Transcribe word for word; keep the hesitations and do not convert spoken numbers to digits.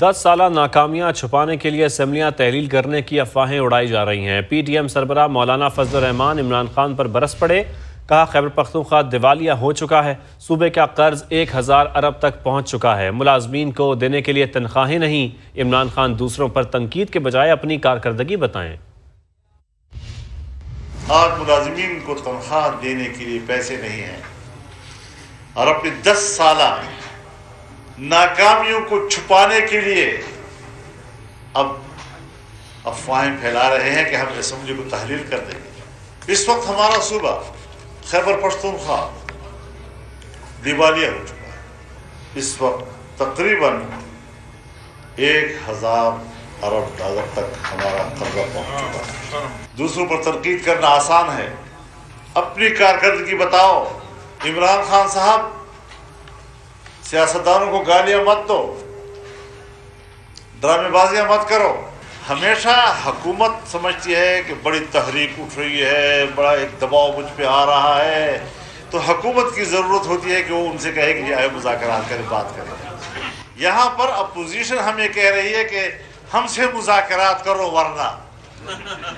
दस साल नाकामियां छुपाने के लिए असम्बलियां तहलील करने की अफवाहें उड़ाई जा रही हैं। पी टी एम सरबरा मौलाना फजल रहमान इमरान खान पर बरस पड़े, कहा खैबर पख्तूनख्वा दिवालिया हो चुका है, सूबे का कर्ज एक हज़ार अरब तक पहुंच चुका है, मुलाजमीन को देने के लिए तनख्वाहें नहीं। इमरान खान दूसरों पर तनकीद के बजाय अपनी कारकर्दगी बताएँ। आज मुलाजमीन को तनख्वाह देने के लिए पैसे नहीं हैं और अपने दस साल नाकामियों को छुपाने के लिए अब अफवाहें फैला रहे हैं कि हम असम्बली को तहलील कर देंगे। इस वक्त हमारा सूबा खैबर पख्तूनख्वा दिवालिया हो चुका है। इस वक्त तकरीबन एक हज़ार अरब डॉलर तक हमारा कर्जा पहुँच चुका है। दूसरों पर तनकीद करना आसान है, अपनी कारकर्दगी बताओ। इमरान खान साहब, सियासतदानों को गालियां मत दो, ड्रामेबाजियां मत करो। हमेशा हुकूमत समझती है कि बड़ी तहरीक उठ रही है, बड़ा एक दबाव मुझ पर आ रहा है, तो हुकूमत की ज़रूरत होती है कि वो उनसे कहे कि आए मुज़ाकरात करें, बात करें। यहाँ पर अपोजिशन हमें कह रही है कि हमसे मुज़ाकरात करो वरना